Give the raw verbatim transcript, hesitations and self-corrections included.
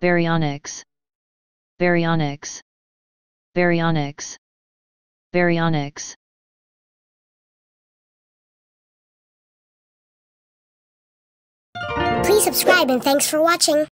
Baryonyx, Baryonyx, Baryonyx, Baryonyx. Please subscribe and thanks for watching.